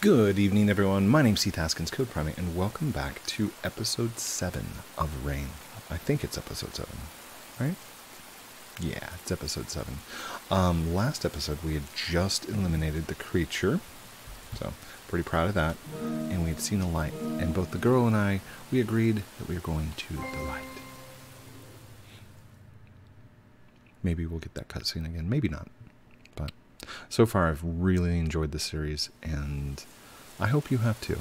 Good evening, everyone. My name's Heath Haskins, CodePrime8, and welcome back to episode 7 of Rain. I think it's episode 7, right? Yeah, it's episode 7. Last episode, we had just eliminated the creature, so pretty proud of that. And we had seen the light, and both the girl and I, we agreed that we were going to the light. Maybe we'll get that cutscene again, maybe not, but so far I've really enjoyed this series, and I hope you have too.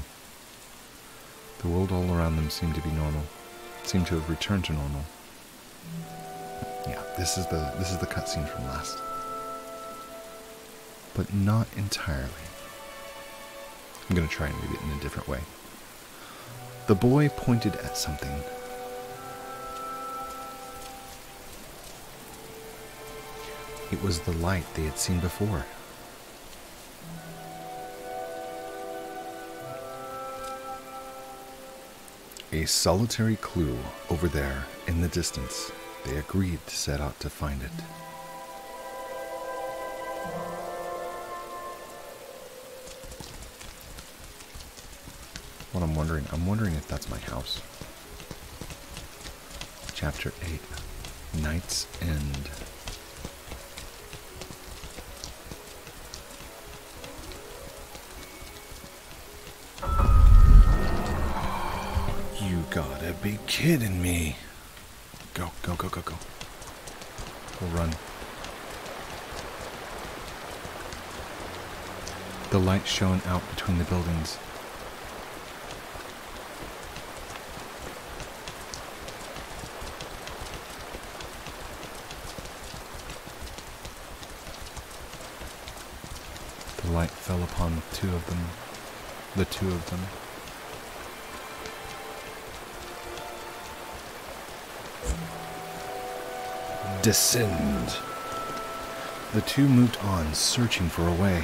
The world all around them seemed to be normal, seemed to have returned to normal. Yeah, this is the cutscene from last, but not entirely. I'm gonna try and read it in a different way. The boy pointed at something. It was the light they had seen before. A solitary clue over there in the distance. They agreed to set out to find it. What I'm wondering if that's my house. Chapter 8, Night's End. Gotta be kidding me. Go, go, go, go, go. Go run. The light shone out between the buildings. The light fell upon the two of them. Descend. The two moved on, searching for a way.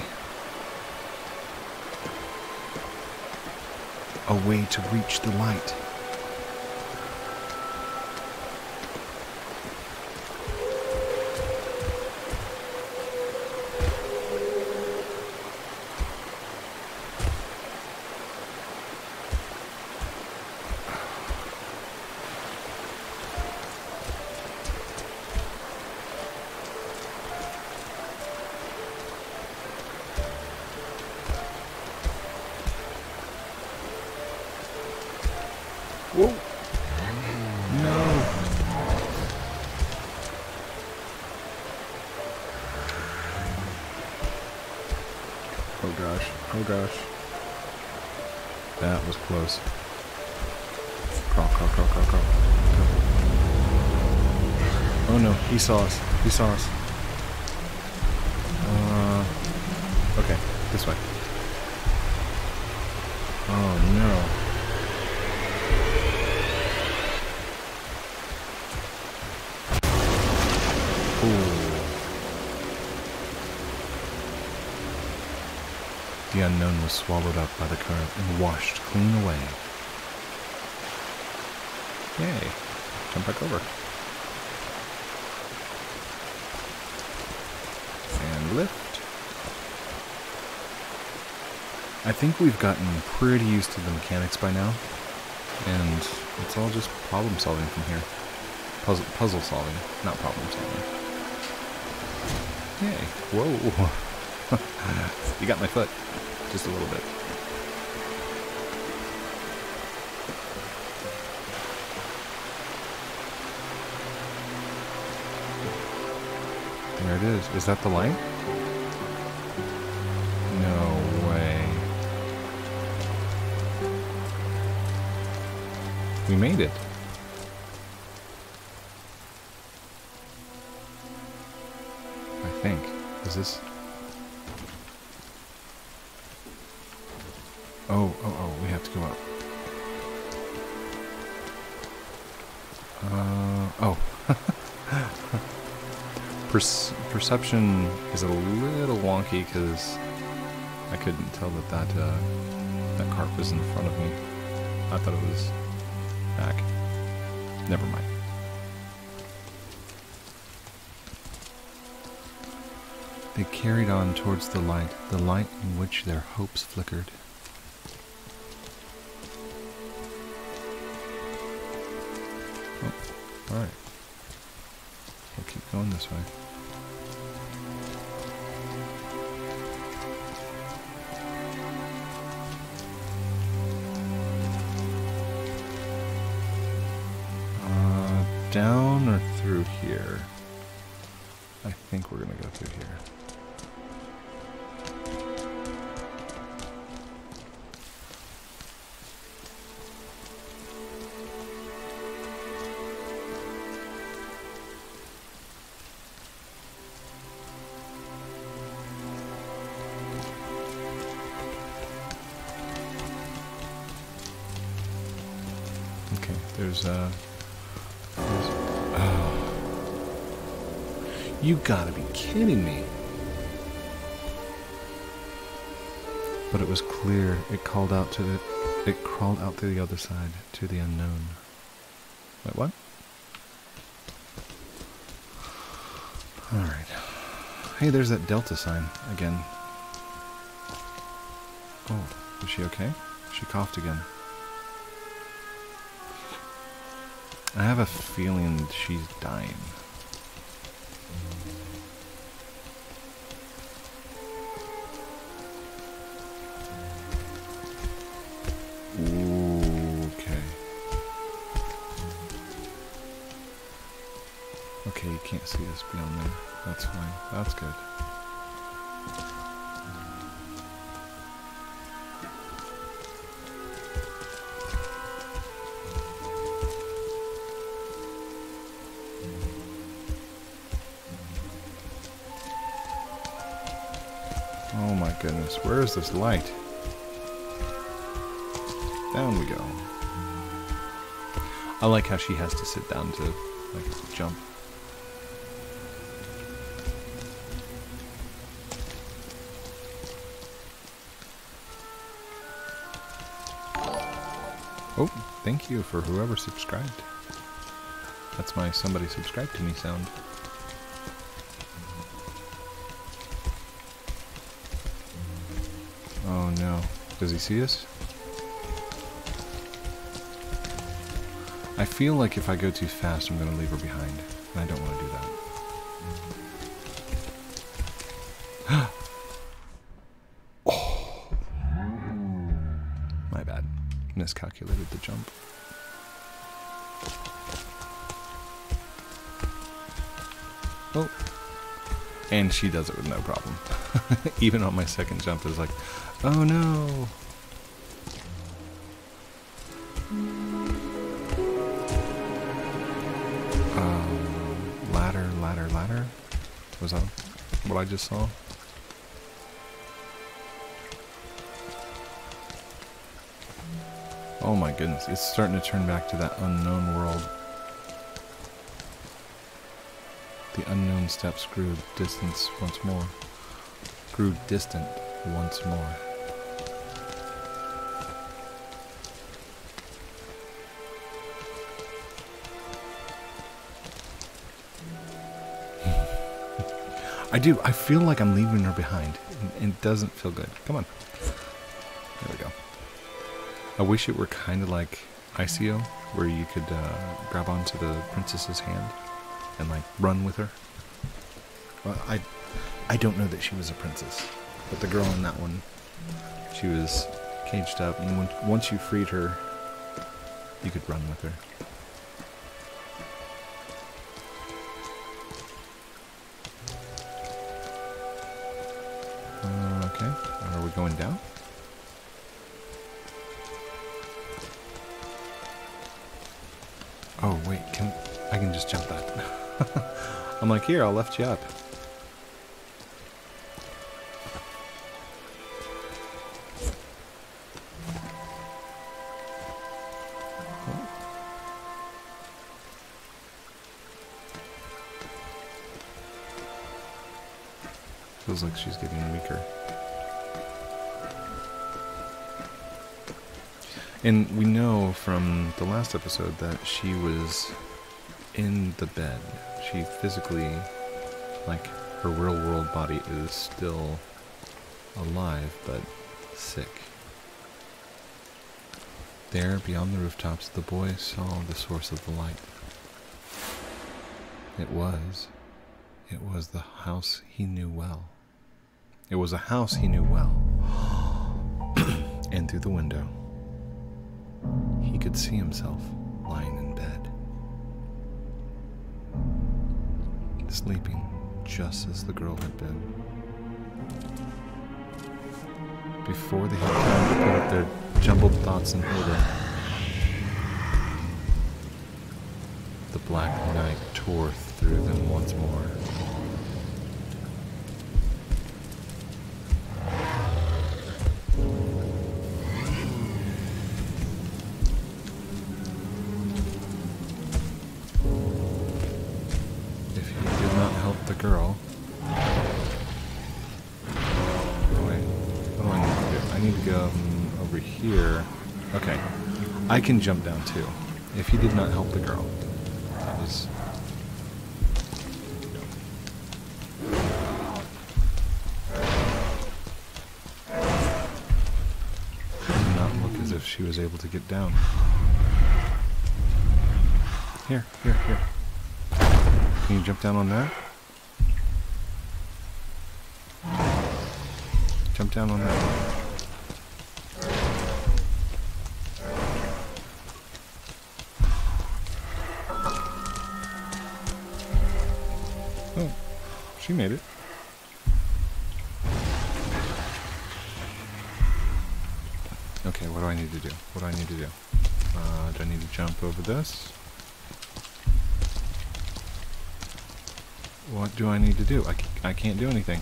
A way to reach the light. Whoa. No. Oh gosh. Oh gosh. That was close. Crawl, crawl, crawl, crawl, crawl. Oh no, he saw us. He saw us. Okay, this way. Oh no. The unknown was swallowed up by the current and washed clean away. Yay! Jump back over. And lift. I think we've gotten pretty used to the mechanics by now, and it's all just problem solving from here. Puzzle solving, not problem solving. Yay! Whoa! You got my foot. Just a little bit. There it is. Is that the light? No way. We made it. I think. Is this... Oh, we have to go up. Oh. Perception is a little wonky because I couldn't tell that cart was in front of me. I thought it was back. Never mind. They carried on towards the light in which their hopes flickered. Oh, alright. We'll keep going this way. Down or through here? I think we're gonna go through here. Okay, there's oh. You gotta be kidding me. But it was clear. It crawled out to the other side, to the unknown. Wait, what? Alright. Hey, there's that Delta sign again. Oh, is she okay? She coughed again. I have a feeling she's dying. Okay. Okay, you can't see us beyond there. That's fine. That's good. Oh my goodness, where is this light? Down we go. I like how she has to sit down to, like, jump. Oh, thank you for whoever subscribed. That's my "somebody subscribed to me" sound. Oh no. Does he see us? I feel like if I go too fast, I'm going to leave her behind. And I don't want to do that. Oh. My bad. Miscalculated the jump. Oh. And she does it with no problem. Even on my second jump, it's like, oh no. Ladder, ladder, ladder. Was that what I just saw? Oh my goodness, it's starting to turn back to that unknown world. The unknown steps grew distant once more. I feel like I'm leaving her behind, and it doesn't feel good. Come on. There we go. I wish it were kind of like ICO, where you could grab onto the princess's hand and, like, run with her. Well, I don't know that she was a princess, but the girl in that one, she was caged up, and once you freed her, you could run with her. Okay, are we going down? Oh wait, I can just jump that. I'm like, here, I'll lift you up. Oh. Feels like she's getting weaker. And we know from the last episode that she was in the bed. She physically, like, her real world body is still alive, but sick. There, beyond the rooftops, the boy saw the source of the light. It was the house he knew well. It was a house he knew well. And through the window, he could see himself lying in bed, sleeping just as the girl had been. Before they had time to put up their jumbled thoughts in order, the black night tore through them once more. I can jump down too. If he did not help the girl, that was. It did not look as if she was able to get down. Here, here, here. Can you jump down on that? Jump down on that. She made it. Okay, what do I need to do? What do I need to do? Do I need to jump over this? What do I need to do? I can't do anything.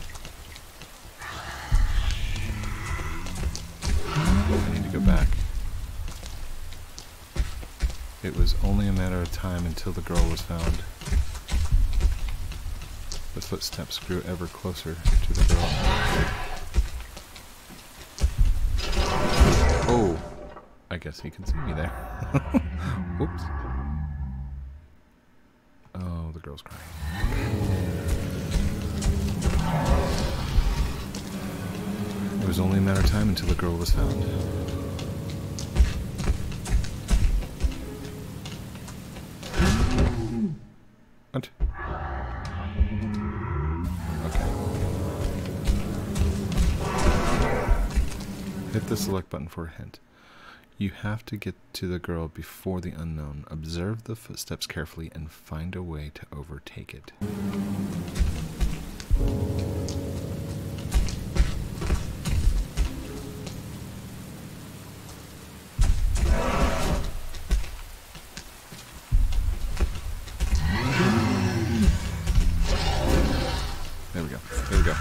I need to go back. It was only a matter of time until the girl was found. The footsteps grew ever closer to the girl. Oh! I guess he can see me there. Whoops. Oh, the girl's crying. It was only a matter of time until the girl was found. What? Hit the select button for a hint. You have to get to the girl before the unknown. Observe the footsteps carefully and find a way to overtake it. There we go. There we go.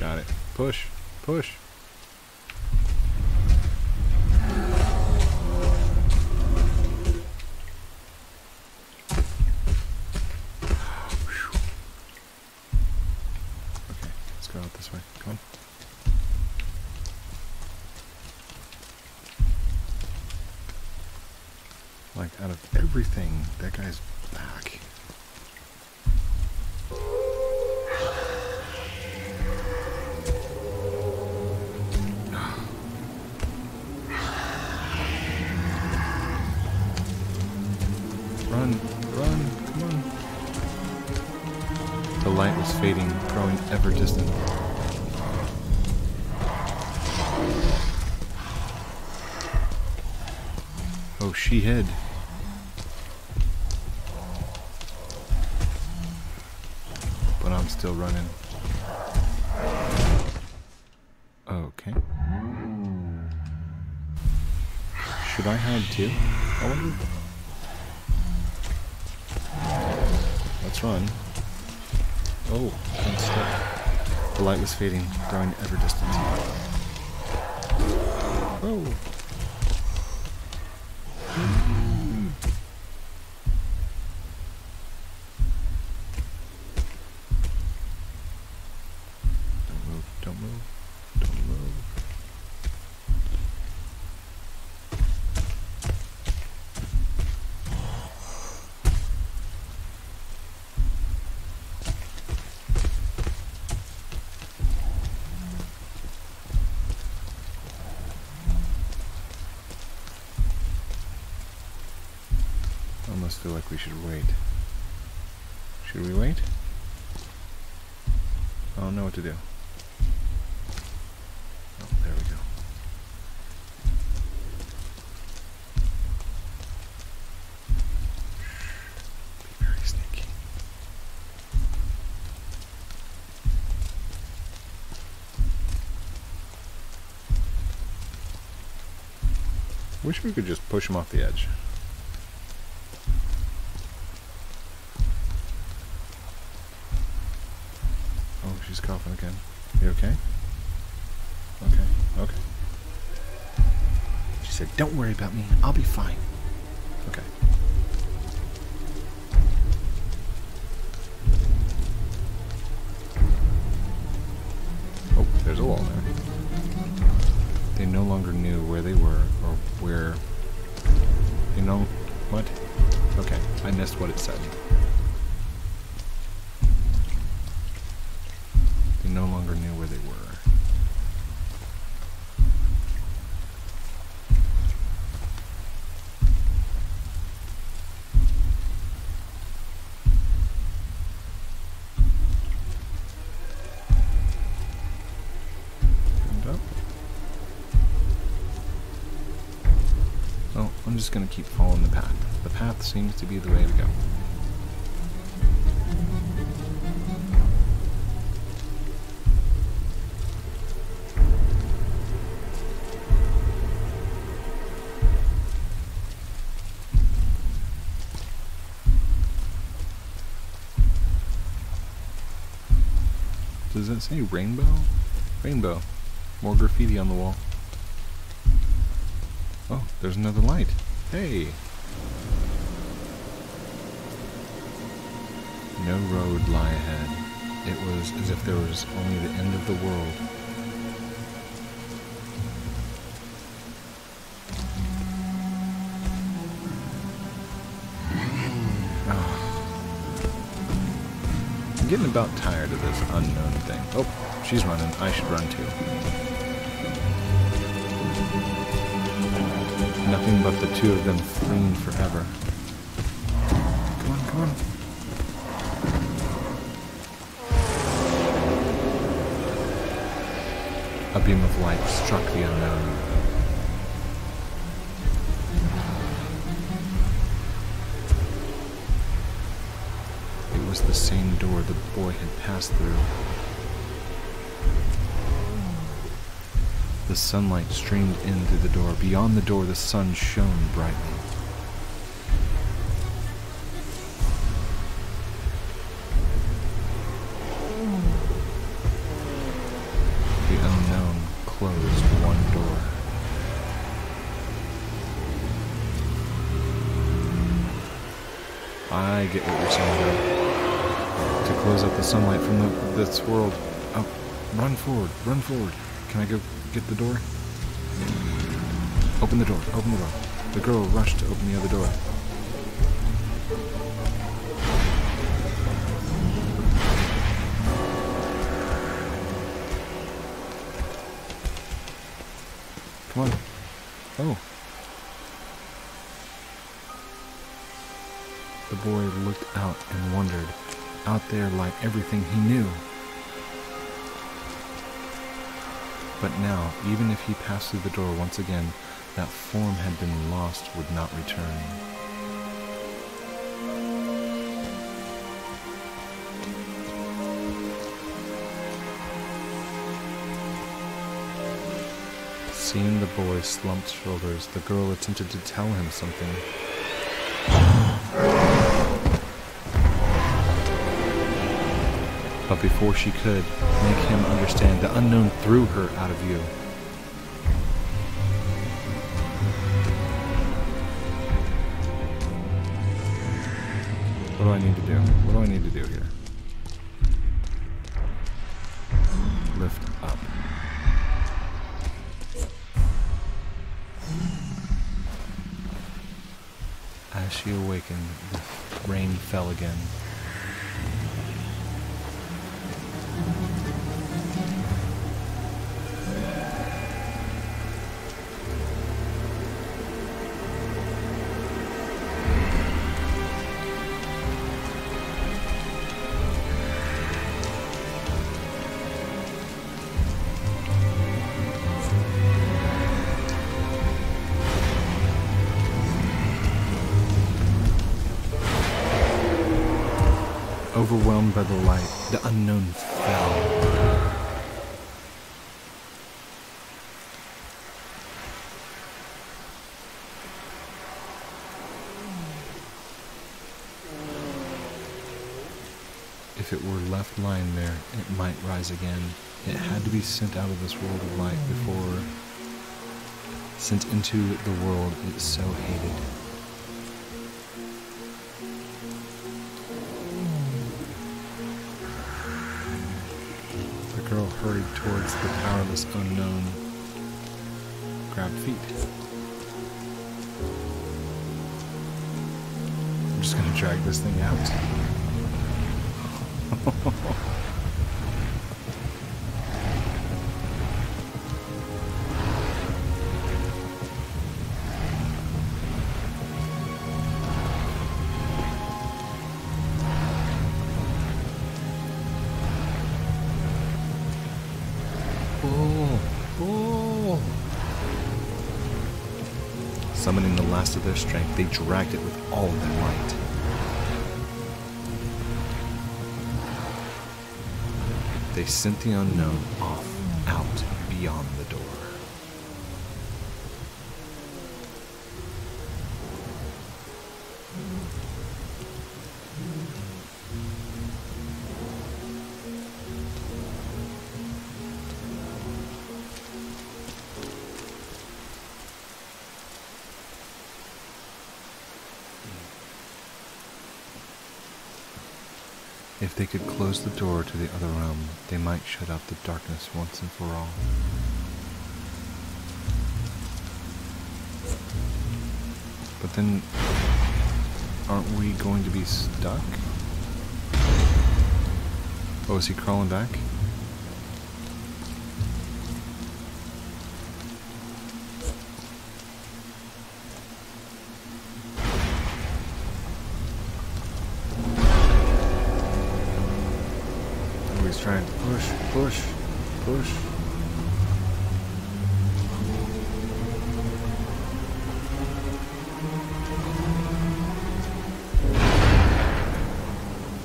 Got it. Push. Push. She hid. But I'm still running. Okay. Should I hide too? I wonder. Let's run. Oh, I'm stuck. The light was fading, growing ever distant. Oh. does feel like we should wait. Should we wait? I don't know what to do. Oh, there we go. Be very sneaky. Wish we could just push him off the edge. She's coughing again. You okay? Okay, okay. She said, "Don't worry about me. I'll be fine." Okay. Oh, there's a wall there. They no longer knew where they were or where... You know what? Okay, I missed what it said. No longer knew where they were. And up. Oh, I'm just going to keep following the path. The path seems to be the way to go. Does that say rainbow? Rainbow. More graffiti on the wall. Oh, there's another light. Hey! No road lie ahead. It was as if there was only the end of the world. I'm getting about tired of this unknown thing. Oh, she's running. I should run too. Nothing but the two of them fleeing forever. Come on, come on. A beam of light struck the unknown. Was the same door the boy had passed through. The sunlight streamed in through the door. Beyond the door, the sun shone brightly. The unknown closed one door. I get what you're saying about. To close out the sunlight from this world. Oh, run forward, run forward. Can I go get the door? Open the door, open the door. The girl rushed to open the other door. Come on. Oh. The boy looked out and wondered. Out there like everything he knew. But now, even if he passed through the door once again, that form had been lost would not return. Seeing the boy's slumped shoulders, the girl attempted to tell him something. But before she could make him understand, the unknown threw her out of view. What do I need to do? What do I need to do here? Lift up. As she awakened, the rain fell again. Overwhelmed by the light, the unknowns fell. If it were left lying there, it might rise again. It had to be sent out of this world of light before... sent into the world it so hated. The girl hurried towards the powerless unknown, grabbed feet. I'm just gonna drag this thing out. Oh. Summoning the last of their strength, they dragged it with all their might. They sent the unknown off, out, beyond the door. If they could close the door to the other realm, they might shut out the darkness once and for all. But then, aren't we going to be stuck? Oh, is he crawling back? Trying to push.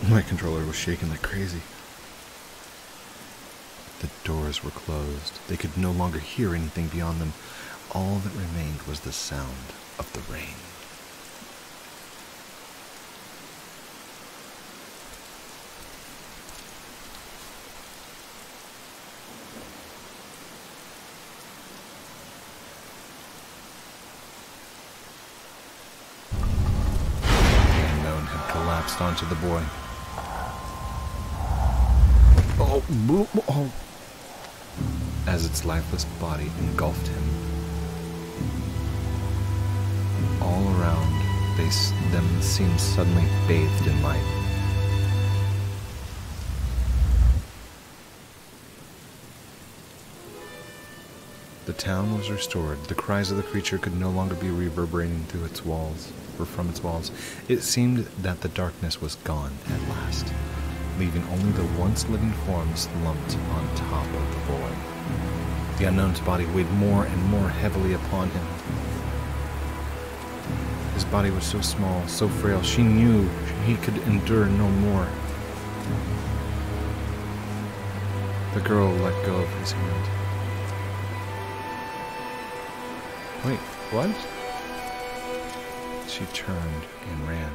My controller was shaking like crazy. The doors were closed. They could no longer hear anything beyond them. All that remained was the sound of the rain. Onto the boy. Oh. As its lifeless body engulfed him. All around, them seemed suddenly bathed in light. The town was restored. The cries of the creature could no longer be reverberating through its walls, or from its walls. It seemed that the darkness was gone at last, leaving only the once living forms lumped on top of the void. The unknown's body weighed more and more heavily upon him. His body was so small, so frail, she knew he could endure no more. The girl let go of his hand. Wait, what? She turned and ran,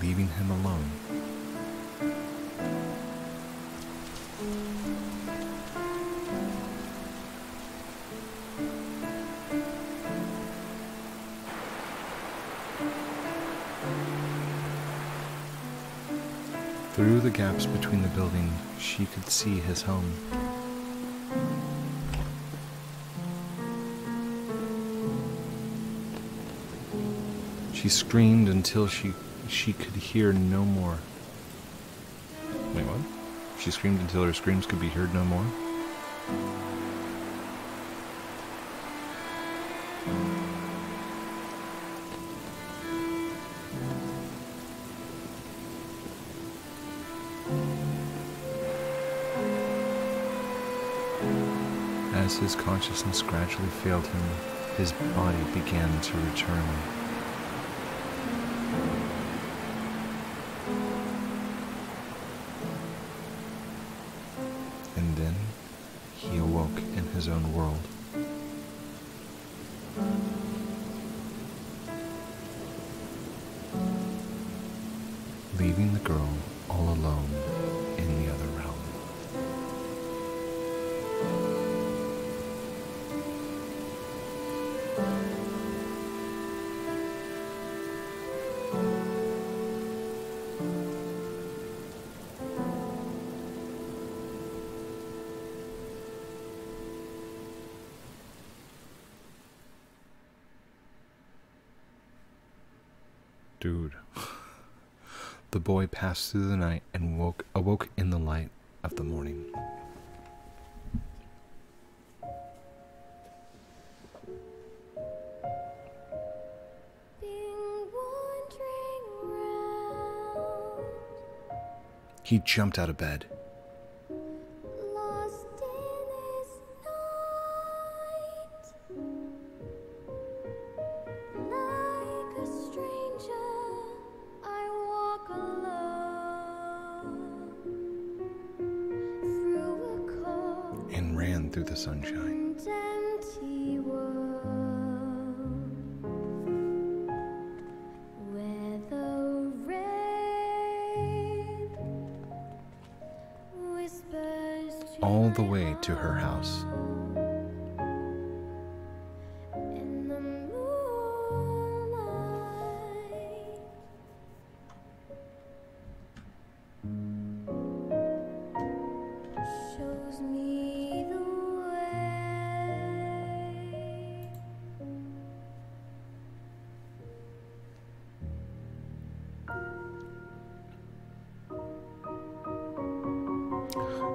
leaving him alone. Through the gaps between the building, she could see his home. She screamed until she could hear no more. Wait, what? She screamed until her screams could be heard no more? As his consciousness gradually failed him, his body began to return. and then he awoke in his own world. Leaving the girl all alone in the other realm. Dude. The boy passed through the night and awoke in the light of the morning. He jumped out of bed. Lost in this night. Like a stranger, I walk alone through a cold and ran through the sunshine. Empty world, where the rain whispers to all the way to her house. In the moonlight. Shows me the way.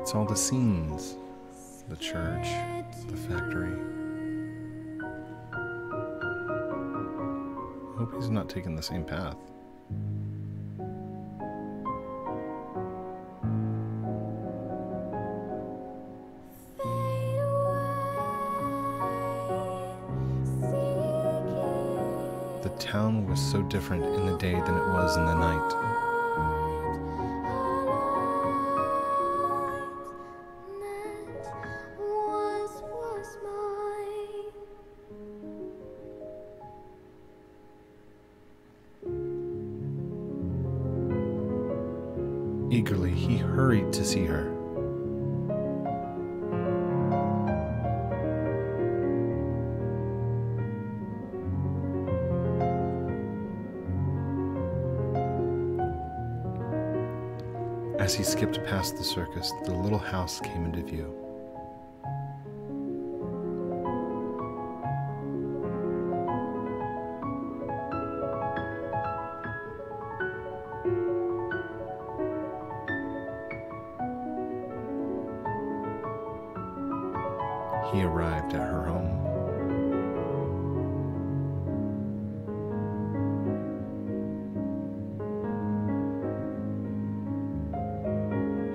It's all the scenes, the church, the factory. Hope he's not taking the same path. Fade away. The town was so different in the day than it was in the night. Eagerly, he hurried to see her. As he skipped past the circus, the little house came into view. He arrived at her home.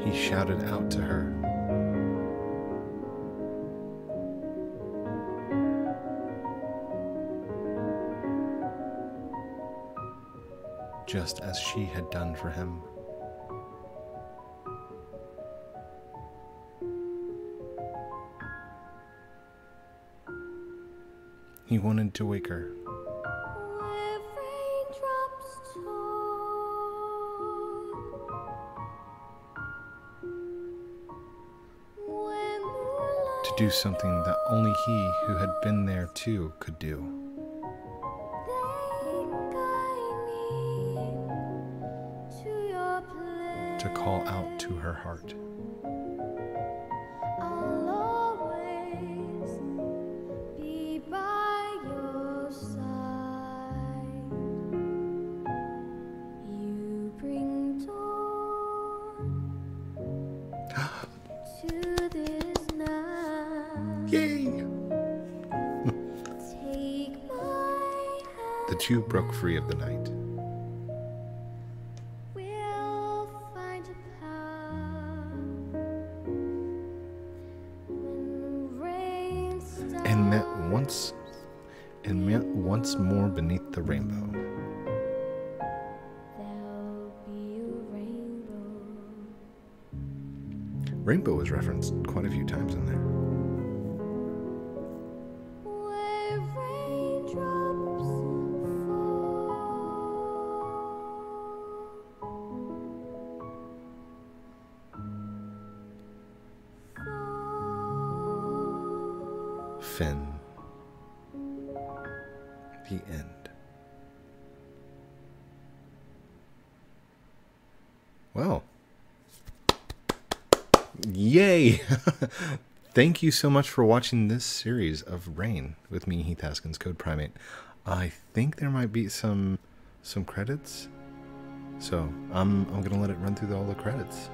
He shouted out to her. Just as she had done for him. He wanted to wake her. Where raindrops to do something that only he who had been there too could do. To call out to her heart. The two broke free of the night. We'll find a path when rain stops. And met once more beneath the rainbow. There'll be a rainbow. Rainbow was referenced quite a few times in there. Fin. The end. Well. Yay! Thank you so much for watching this series of Rain with me, Heath Haskins, CodePrime8. I think there might be some credits. So I'm gonna let it run through all the credits.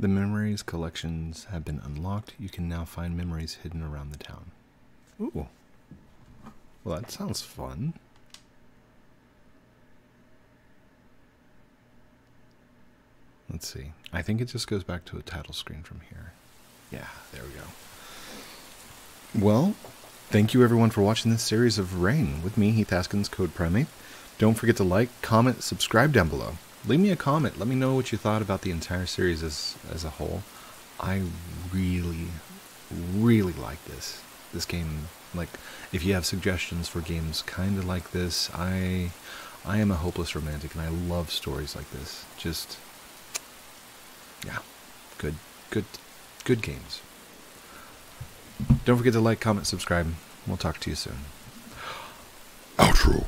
The memories collections have been unlocked. You can now find memories hidden around the town. Ooh. Well, that sounds fun. Let's see. I think it just goes back to a title screen from here. Yeah, there we go. Well, thank you everyone for watching this series of Rain with me, Heath Haskins, CodePrime8. Don't forget to like, comment, subscribe down below. Leave me a comment. Let me know what you thought about the entire series as a whole. I really, really like this. This game, like, if you have suggestions for games kind of like this, I am a hopeless romantic, and I love stories like this. Just, yeah, good games. Don't forget to like, comment, subscribe. We'll talk to you soon. Outro.